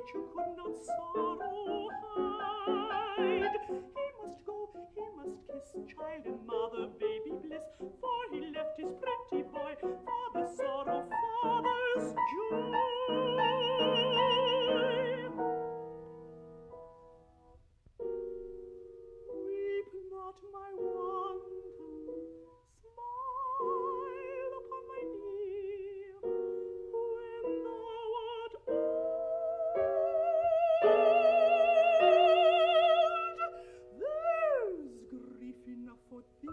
nature could not sorrow hide. He must go, he must kiss child and mother, baby bliss, for he left his pretty boy, father's sorrow, father's joy. My wanton, smile upon my knee, when thou art old, there's grief enough for thee.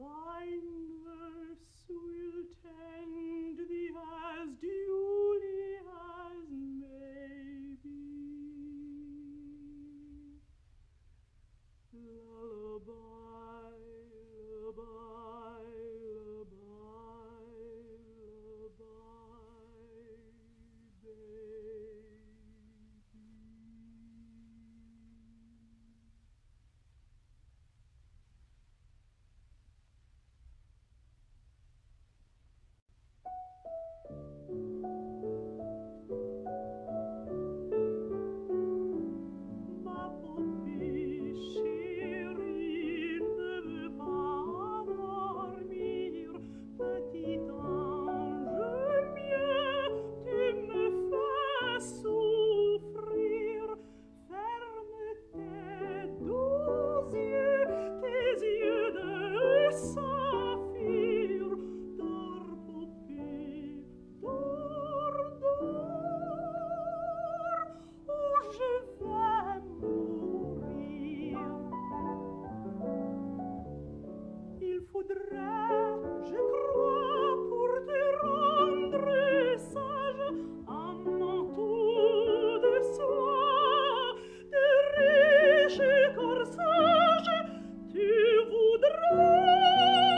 thine verse will tend thee as duly as may be. Lullaby, lullaby, lullaby, lullaby, baby. Sage, tu voudras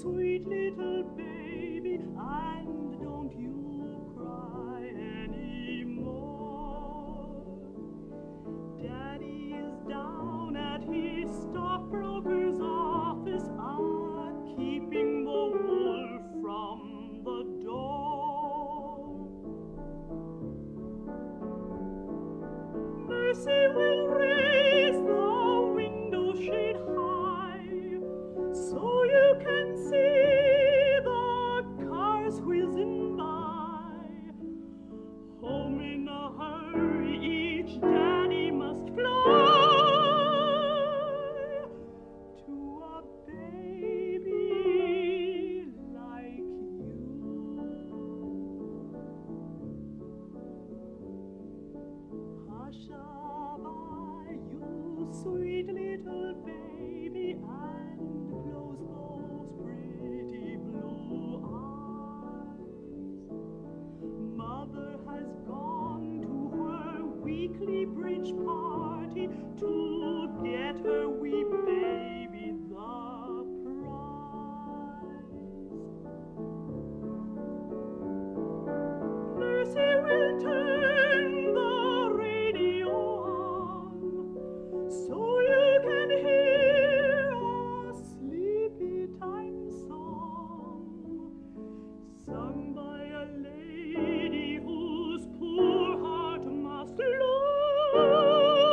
sweet little baby, and don't you cry anymore. Daddy is down at his stockbroker's office, keeping the wolf from the door. Mercy will raise the window shade high, so you can see the cars whizzing by. Home in a hurry, each daddy must fly to a baby like you. Hush-a-bye, you sweet little baby, and close those pretty blue eyes. Mother has gone to her weekly bridge party to get her wee baby the prize. Mercy will turn the radio on, so you can hear a sleepy time song, sung by a lady whose poor heart must long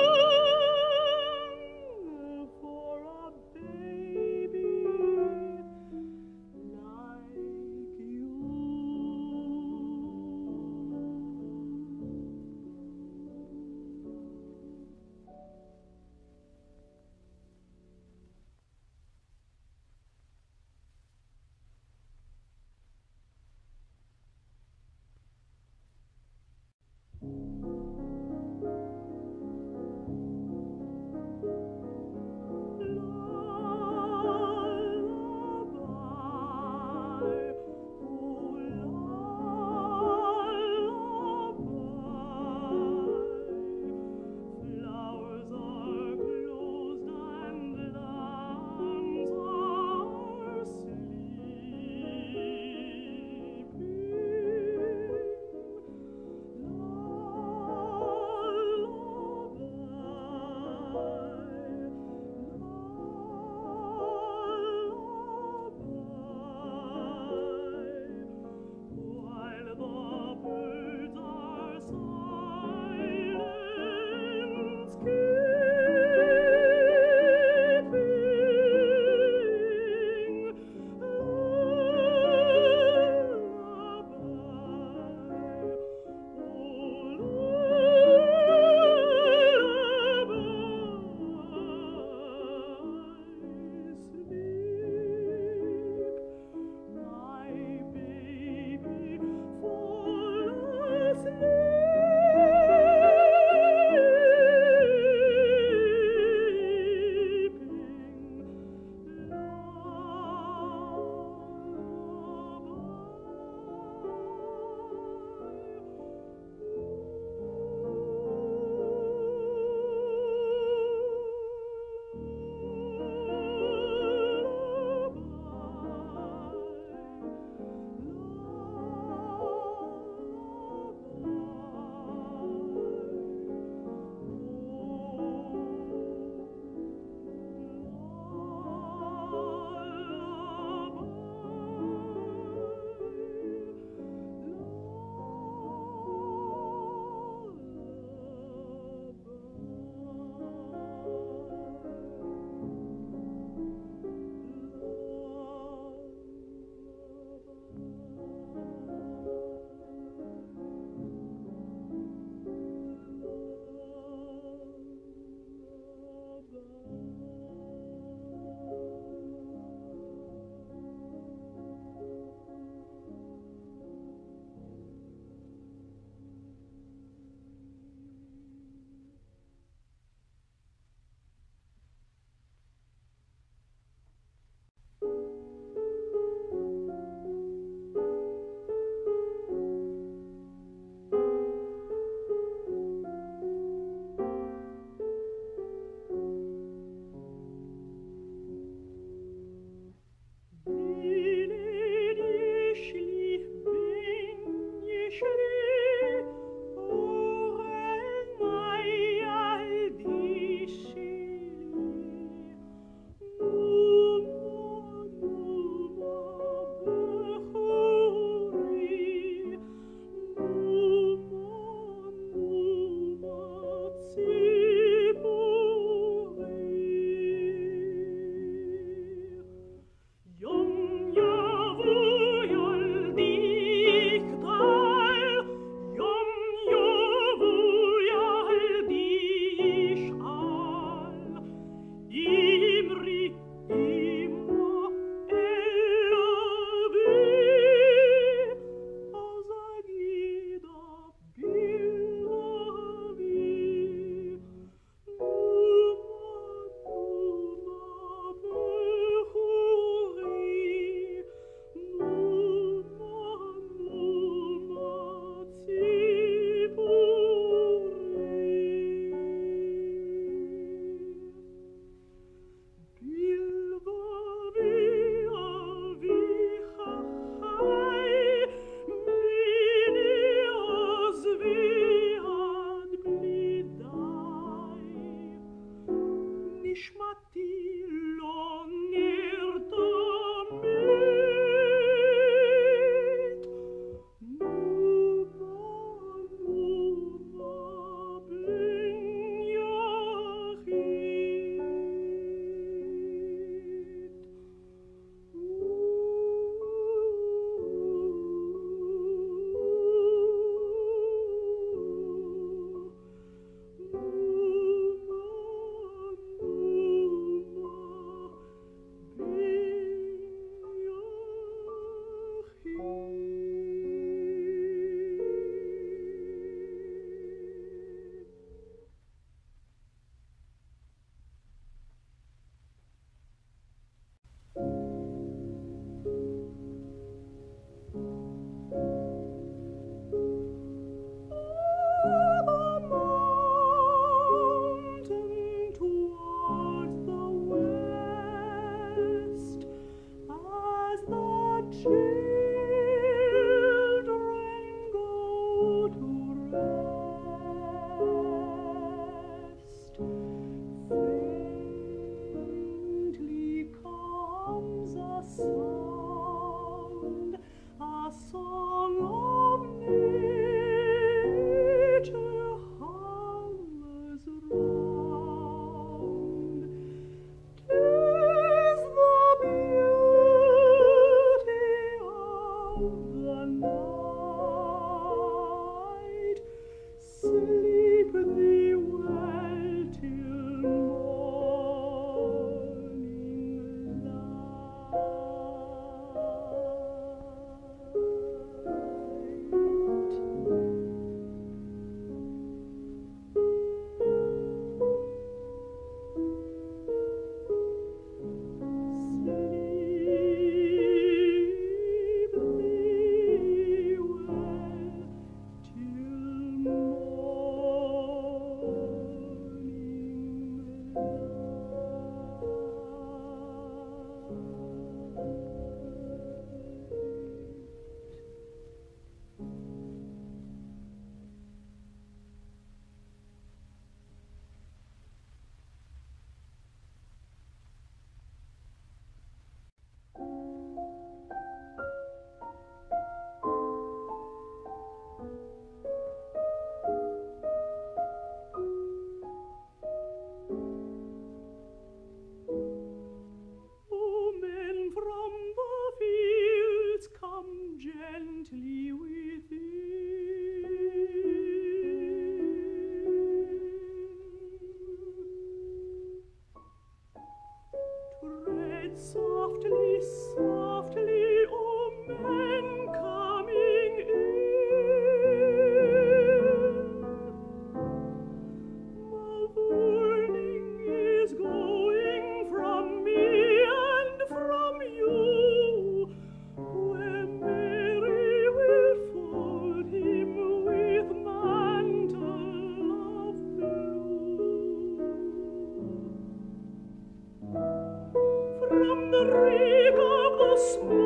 Softly, softly, oh men coming in. The warning is going from me and from you, where Mary will fold him with mantle of blue. From the reek of the smoke